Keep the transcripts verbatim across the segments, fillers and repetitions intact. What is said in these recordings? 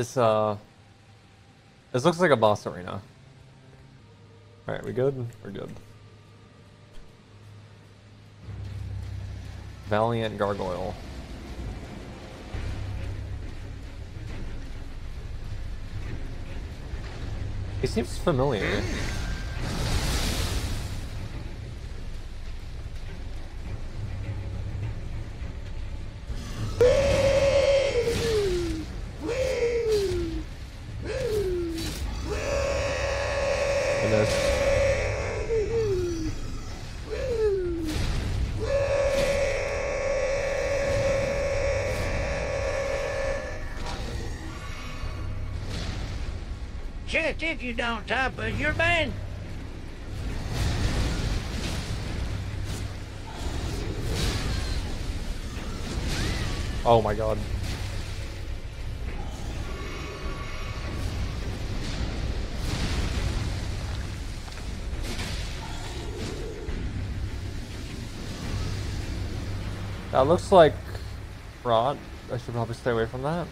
This, uh... This looks like a boss arena. Alright, we good? We're good. Valiant Gargoyle. He seems familiar. Shit, if you don't top us, you're banned. Oh my god. That looks like rot. I should probably stay away from that.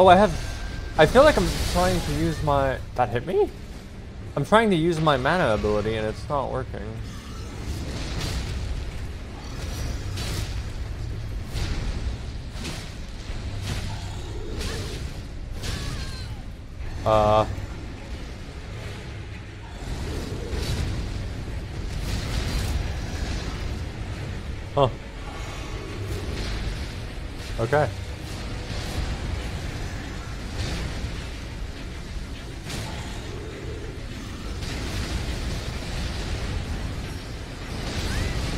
Oh, I have... I feel like I'm trying to use my... That hit me? I'm trying to use my mana ability and it's not working. Uh... Huh. Okay.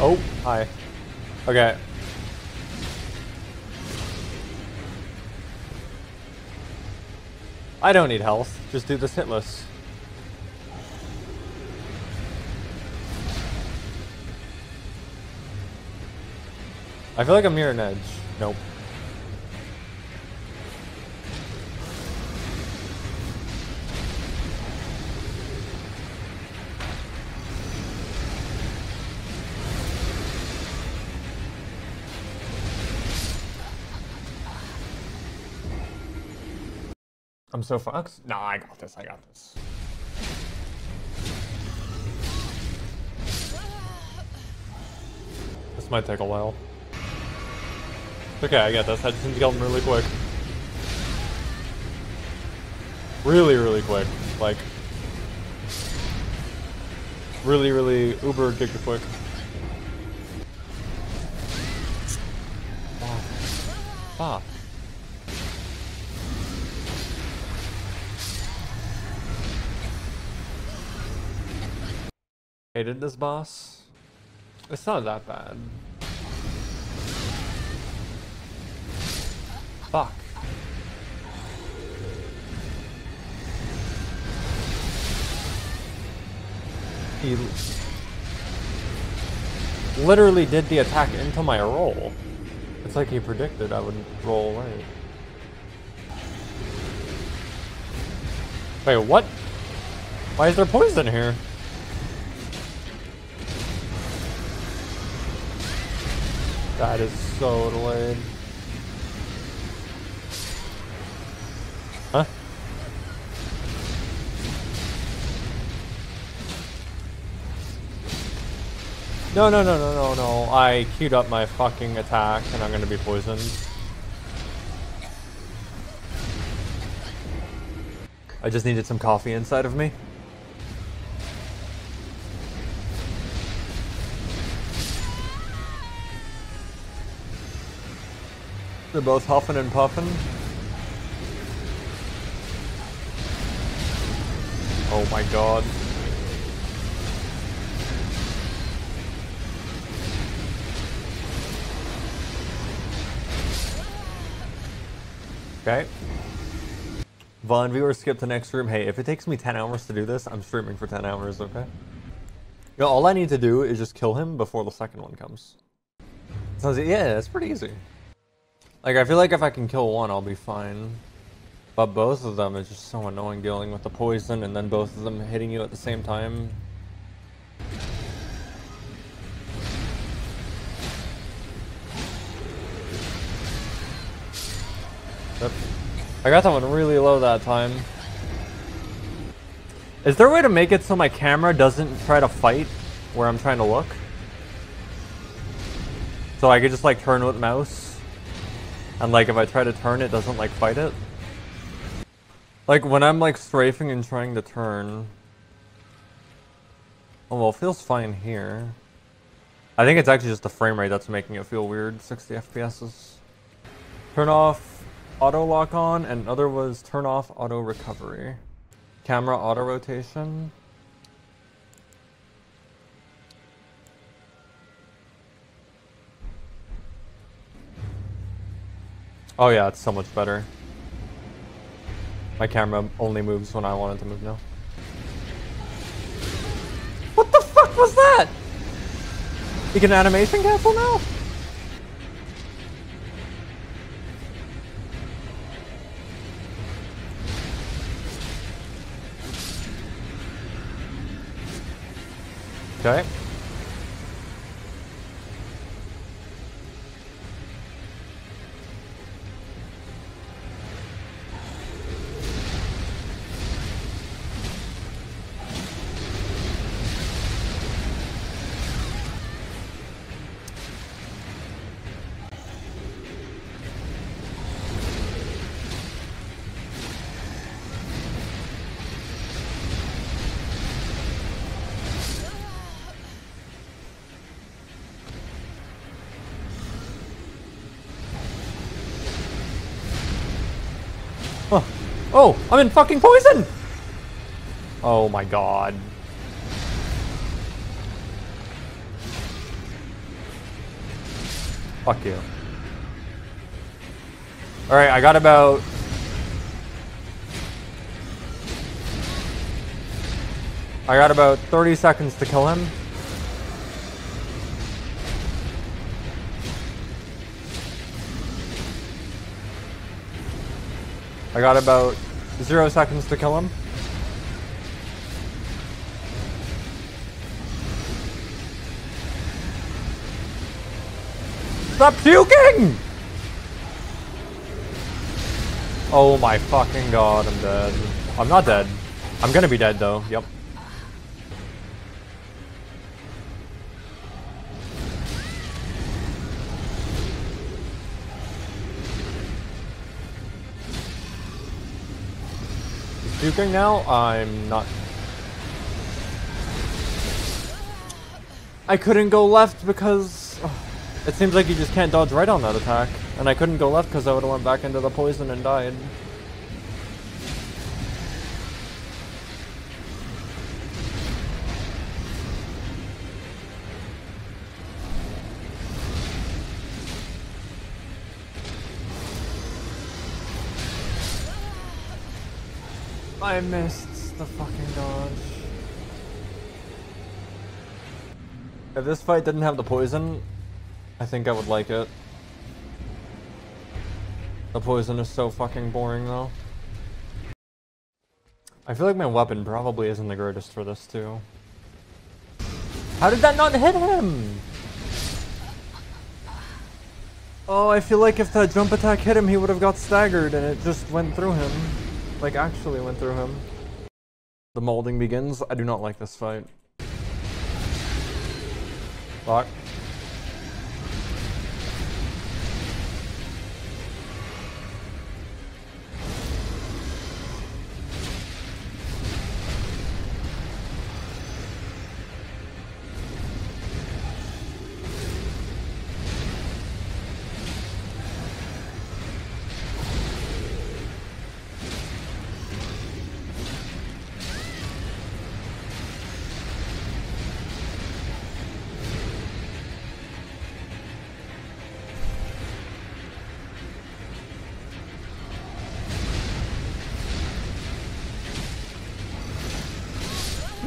Oh, hi. Okay. I don't need health. Just do this hit list. I feel like I'm near an edge. Nope. I'm so fucked. Nah, I got this, I got this. This might take a while. Okay, I got this. I just need to kill him really quick. Really, really quick. Like... Really, really uber giga quick. Wow. Fuck. Hated this boss. It's not that bad. Fuck. He literally did the attack into my roll. It's like he predicted I would roll away. Wait, what? Why is there poison here? That is so delayed. Huh? No, no, no, no, no, no. I queued up my fucking attack and I'm gonna be poisoned. I just needed some coffee inside of me. They're both huffing and puffing. Oh my god. Okay. Von, viewer, skip to next room. Hey, if it takes me ten hours to do this, I'm streaming for ten hours, okay? You know, all I need to do is just kill him before the second one comes. So, yeah, it's pretty easy. Like, I feel like if I can kill one, I'll be fine. But both of them is just so annoying dealing with the poison and then both of them hitting you at the same time. Yep. I got that one really low that time. Is there a way to make it so my camera doesn't try to fight where I'm trying to look? So I could just like turn with mouse. And like if I try to turn, it doesn't like fight it. Like when I'm like strafing and trying to turn. Oh well, it feels fine here. I think it's actually just the frame rate that's making it feel weird. sixty F P S's. Turn off auto lock on, and other was turn off auto recovery. Camera auto rotation. Oh yeah, it's so much better. My camera only moves when I want it to move now. What the fuck was that? You can animation cancel now? Okay. Oh, I'm in fucking poison! Oh my god. Fuck you. Alright, I got about... I got about thirty seconds to kill him. I got about zero seconds to kill him. Stop puking! Oh my fucking god, I'm dead. I'm not dead. I'm gonna be dead though, yep. Puking now? I'm not. I couldn't go left because oh, it seems like you just can't dodge right on that attack. And I couldn't go left because I would have went back into the poison and died. I missed the fucking dodge. If this fight didn't have the poison, I think I would like it. The poison is so fucking boring though. I feel like my weapon probably isn't the greatest for this too. How did that not hit him? Oh, I feel like if that jump attack hit him, he would have got staggered and it just went through him. Like, actually went through him. The molding begins. I do not like this fight. Fuck.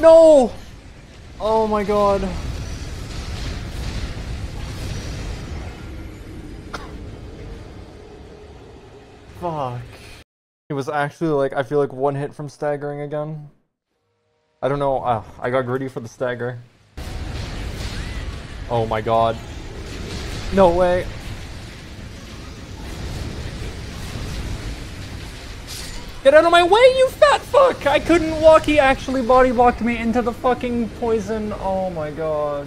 No! Oh my god. Fuck. It was actually like, I feel like one hit from staggering again. I don't know, uh, I got greedy for the stagger. Oh my god. No way. Get out of my way, you fat fuck! I couldn't walk, he actually body blocked me into the fucking poison. Oh my god.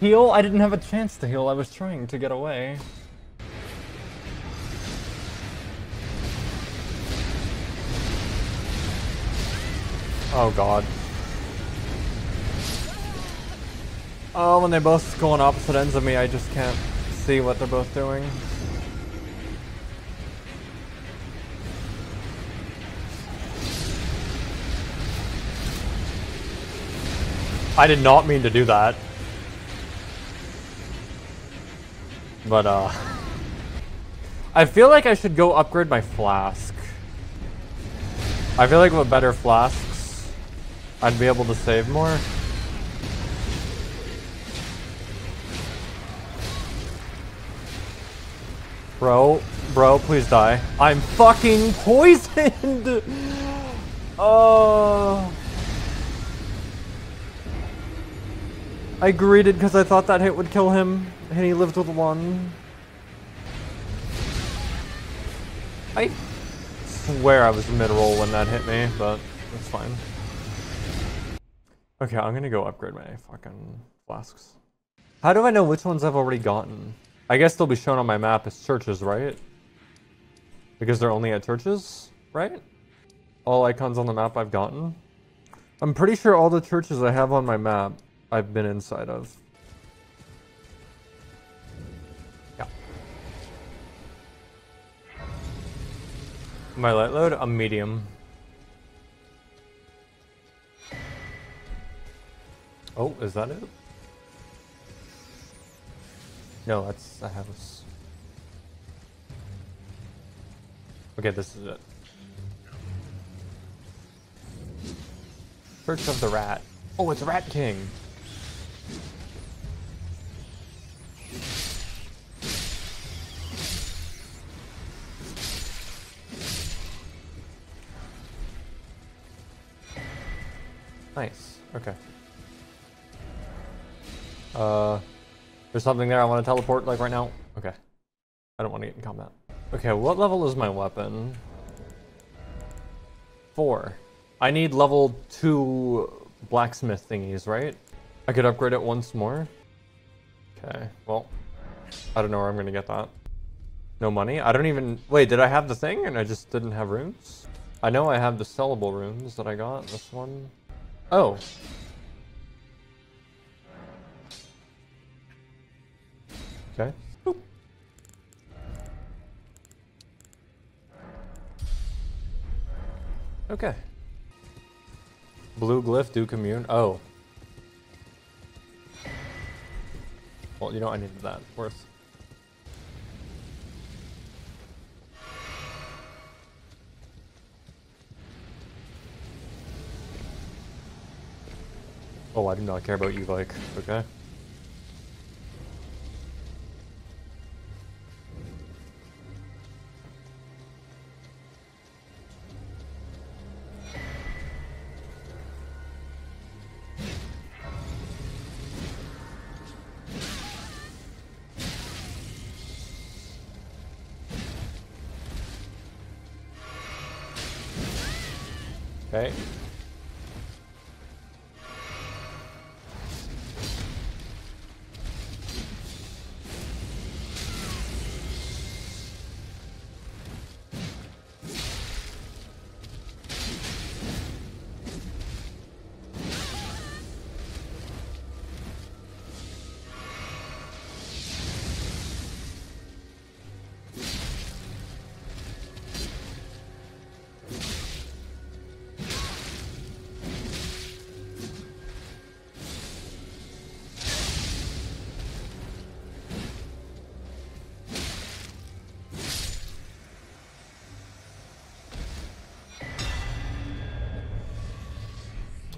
Heal? I didn't have a chance to heal, I was trying to get away. Oh god. Oh, when they both go on opposite ends of me, I just can't see what they're both doing. I did not mean to do that. But, uh... I feel like I should go upgrade my flask. I feel like with better flasks, I'd be able to save more. Bro, bro, please die. I'm fucking poisoned! Oh... I greeted because I thought that hit would kill him, and he lived with one. I swear I was mid-roll when that hit me, but it's fine. Okay, I'm gonna go upgrade my fucking flasks. How do I know which ones I've already gotten? I guess they'll be shown on my map as churches, right? Because they're only at churches, right? All icons on the map I've gotten. I'm pretty sure all the churches I have on my map I've been inside of. Yeah. My light load, a medium. Oh, is that it? No, that's a house. Okay, this is it. Church of the Rat. Oh, it's Rat King. Nice. Okay. Uh, there's something there I want to teleport, like, right now. Okay. I don't want to get in combat. Okay, what level is my weapon? Four. I need level two blacksmith thingies, right? I could upgrade it once more. Okay, well, I don't know where I'm gonna get that. No money? I don't even... Wait, did I have the thing and I just didn't have runes? I know I have the sellable runes that I got. This one... Oh. Okay. Boop. Okay. Blue glyph, do commune. Oh. Well, you know I needed that. Worth. Oh, I do not care about you, like, okay. Okay.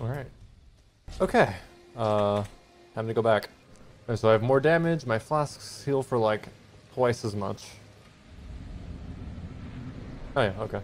All right. Okay. Uh, time to go back. And so I have more damage. My flasks heal for like twice as much. Oh yeah, okay.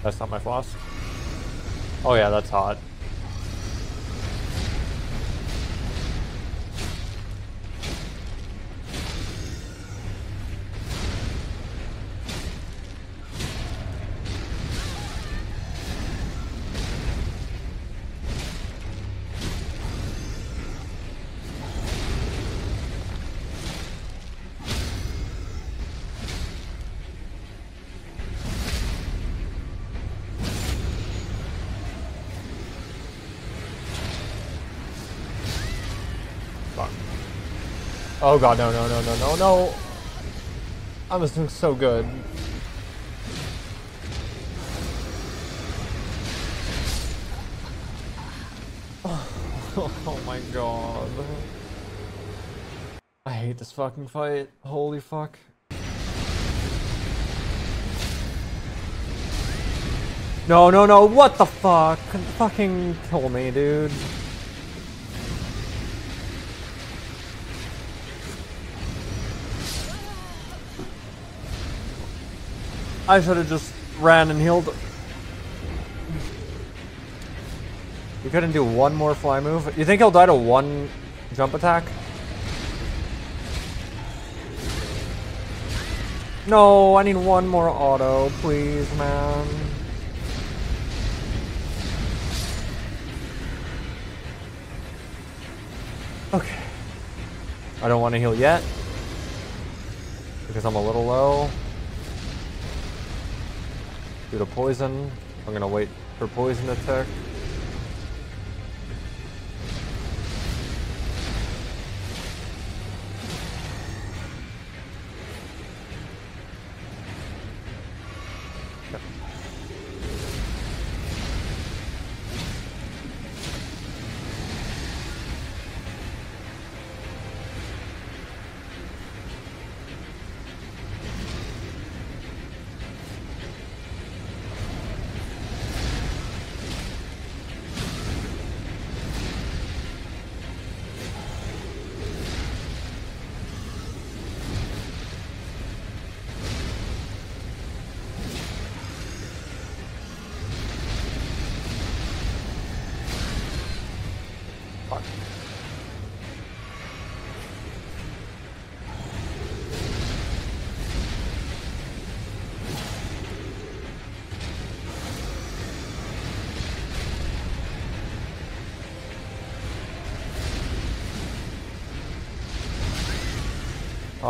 That's not my floss. Oh yeah, that's hot. Oh god, no, no, no, no, no, no! I was doing so good. Oh my god. I hate this fucking fight. Holy fuck. No, no, no, what the fuck? Fucking kill me, dude. I should have just ran and healed. You couldn't do one more fly move? You think he'll die to one jump attack? No, I need one more auto, please, man. Okay. I don't want to heal yet, because I'm a little low. Due to poison, I'm gonna wait for poison attack.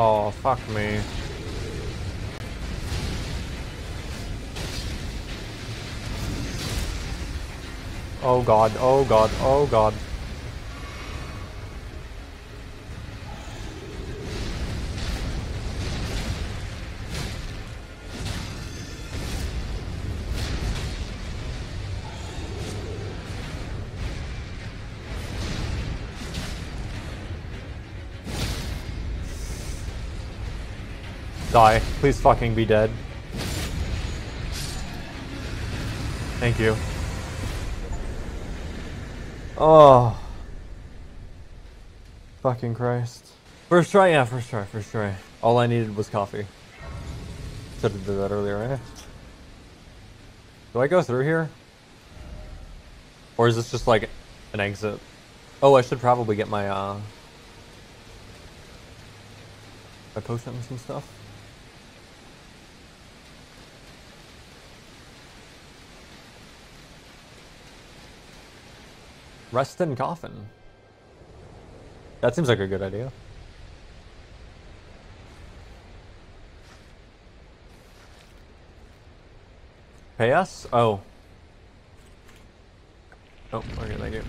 Oh, fuck me. Oh god, oh god, oh god. Die. Please fucking be dead. Thank you. Oh. Fucking Christ. First try? Yeah, first try, first try. All I needed was coffee. Should have did that earlier, right? Do I go through here? Or is this just like an exit? Oh, I should probably get my, uh... my potions and stuff. Rest in coffin. That seems like a good idea. Pay us? Oh. Oh, okay, thank you.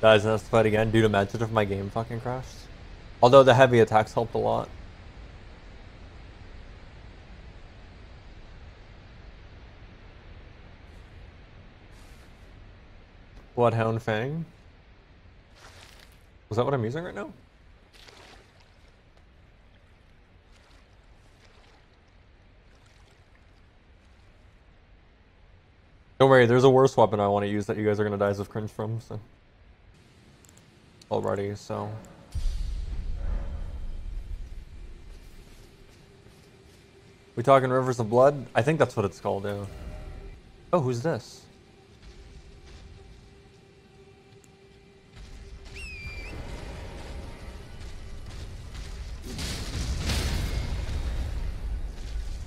Guys, let's play it again. Dude, imagine if my game fucking crashed. Although the heavy attacks helped a lot. Bloodhound Fang. Was that what I'm using right now? Don't worry, there's a worse weapon I want to use that you guys are going to die of cringe from, so. Already, so. We talking Rivers of Blood? I think that's what it's called, yeah. Oh, who's this?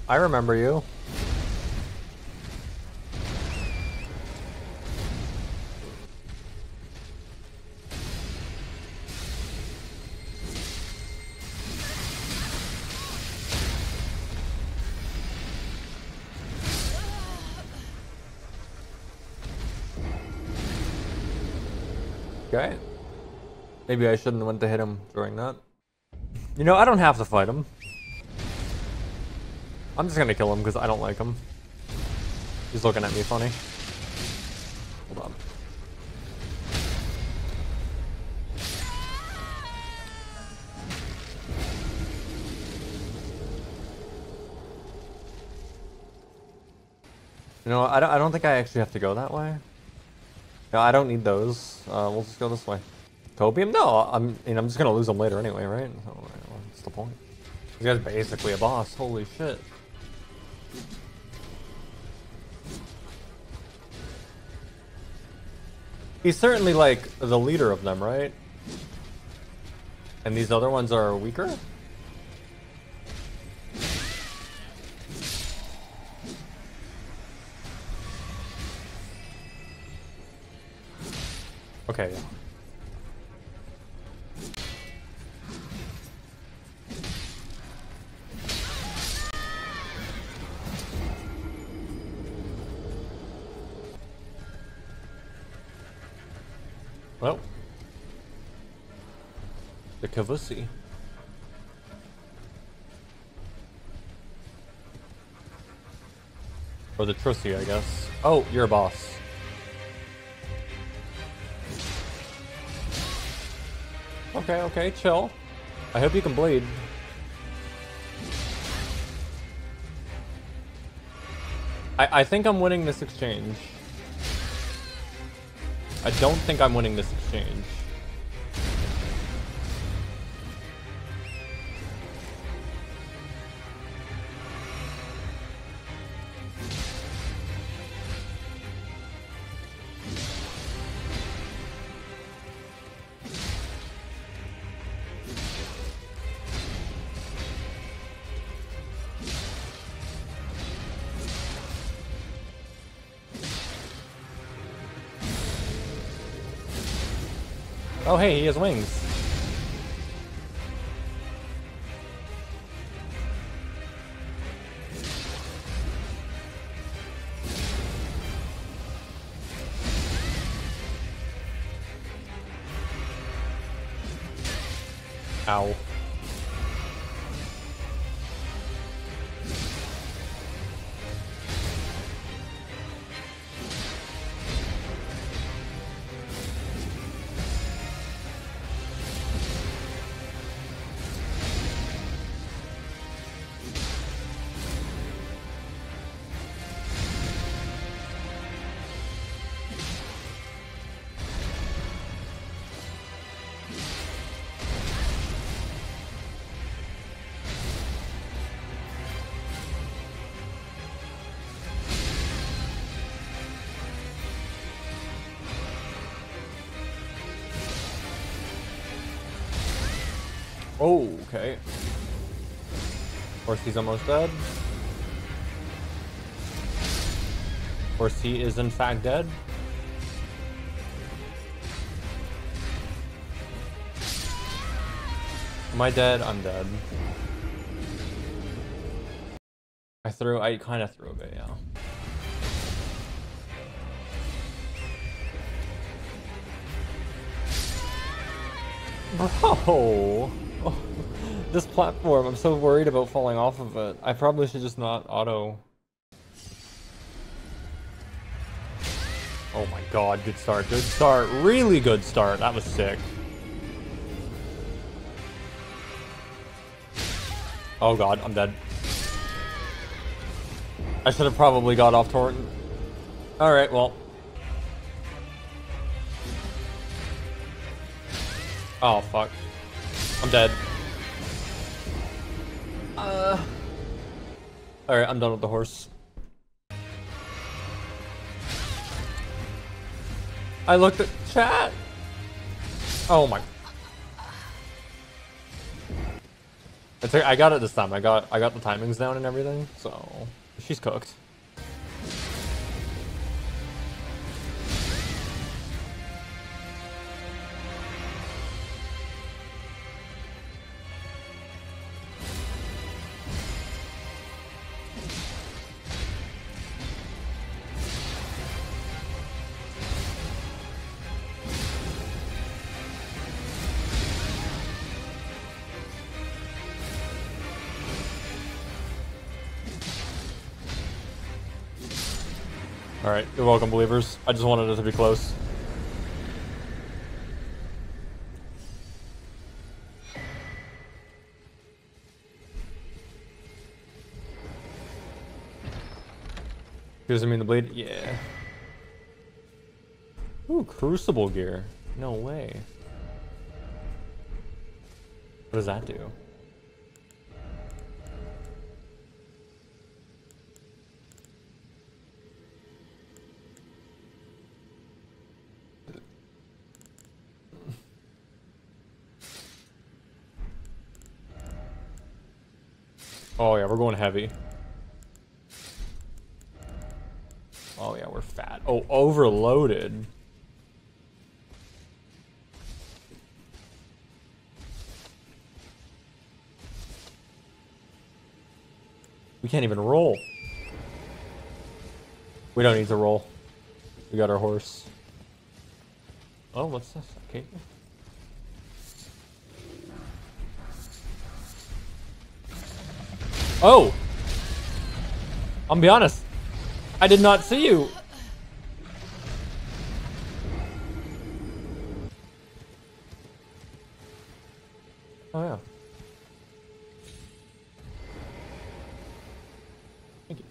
I remember you. Okay. Maybe I shouldn't have went to hit him during that. You know, I don't have to fight him. I'm just gonna kill him because I don't like him. He's looking at me funny. Hold on. You know, I don't, I don't think I actually have to go that way. No, I don't need those. Uh, we'll just go this way. Copium? No, I'm, you know, I'm just gonna lose them later anyway, right? Oh, what's the point? This guy's basically a boss. Holy shit. He's certainly like the leader of them, right? And these other ones are weaker? Okay. Well, the Kavusi. Or the Trussi, I guess. Oh, you're a boss. Okay, okay, chill. I hope you can bleed. I, I think I'm winning this exchange. I don't think I'm winning this exchange. Oh hey, he has wings. Ow. Oh, okay. Of course, he's almost dead. Of course, he is in fact dead. Am I dead? I'm dead. I threw, I kind of threw a bit, yeah. Bro! This platform, I'm so worried about falling off of it. I probably should just not auto. Oh my god, good start, good start, really good start, that was sick. Oh god, I'm dead. I should have probably got off Torrent. Alright, well. Oh fuck. I'm dead. Uh. Alright, I'm done with the horse. I looked at chat! Oh my. It's, I got it this time. I got I got the timings down and everything, so she's cooked. Alright, you're welcome, believers. I just wanted it to be close. Doesn't mean the bleed? Yeah. Ooh, crucible gear. No way. What does that do? Oh yeah, we're going heavy. Oh yeah, we're fat. Oh, overloaded. We can't even roll. We don't need to roll. We got our horse. Oh, what's this? Okay. Oh! I'm be honest. I did not see you. Oh yeah. Thank you.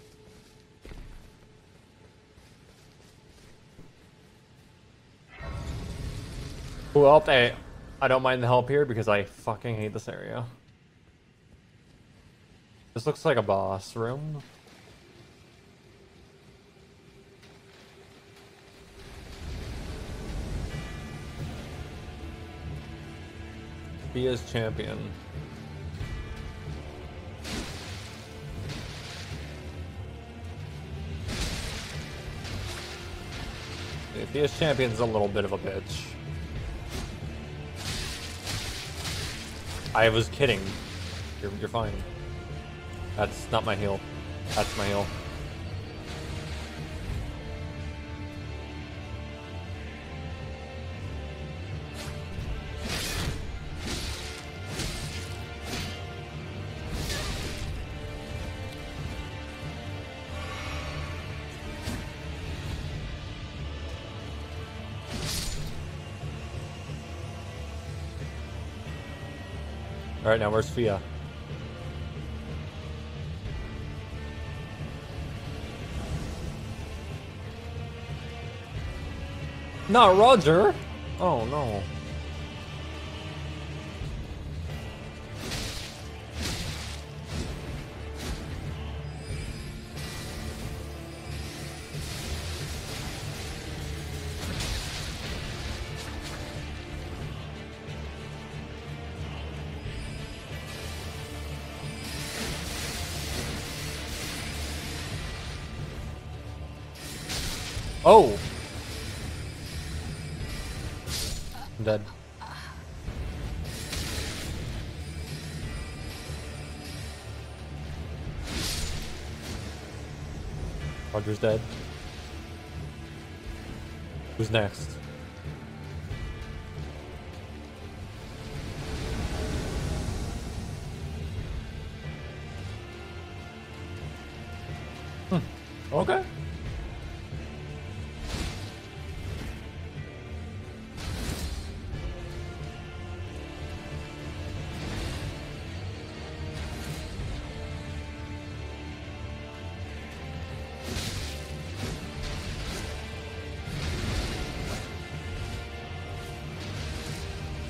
Well, I, I don't mind the help here because I fucking hate this area. This looks like a boss room. Fia's champion. Yeah, Fia's champion's a little bit of a bitch. I was kidding. You're, you're fine. That's not my heal. That's my heal. All right, now where's Fia? Not Roger! Oh no. Oh! Dead. Roger's dead. Who's next? Okay.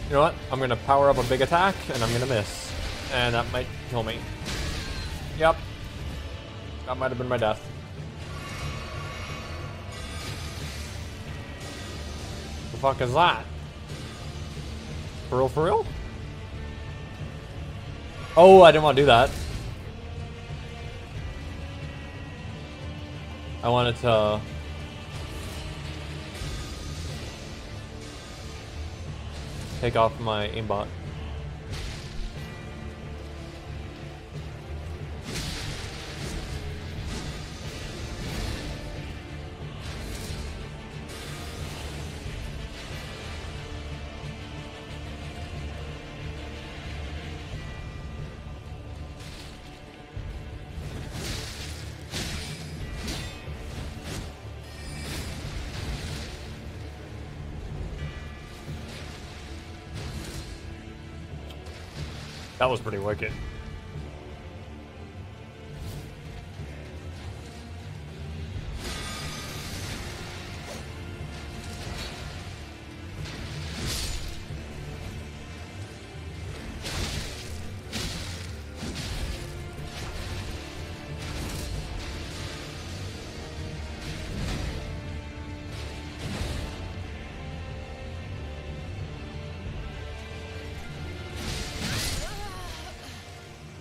You know what? I'm gonna power up a big attack, and I'm gonna miss. And that might kill me. Yep. That might have been my death. The fuck is that? For real, for real? Oh, I didn't want to do that. I wanted to... take off my aimbot. That was pretty wicked.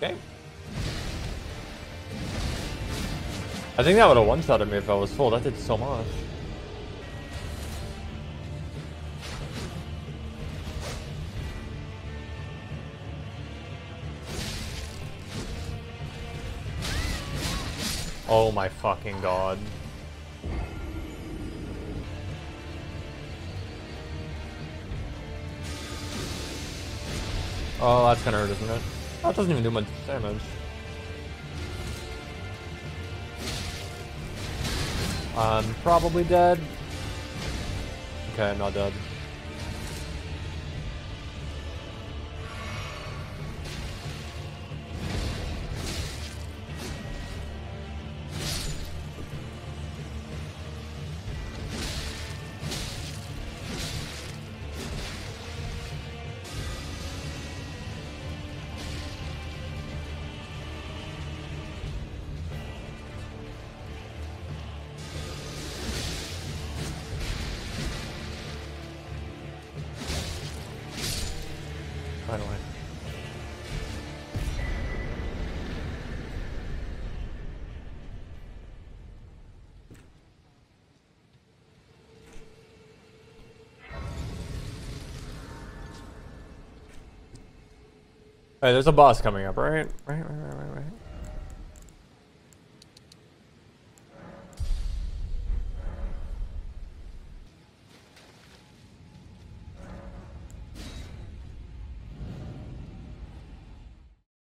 Okay. I think that would have one-shotted me if I was full. That did so much. Oh my fucking god. Oh, that's gonna hurt, isn't it? Oh, it doesn't even do much damage. I'm probably dead. Okay, I'm not dead. Hey, there's a boss coming up, right? Right, right, right, right, right.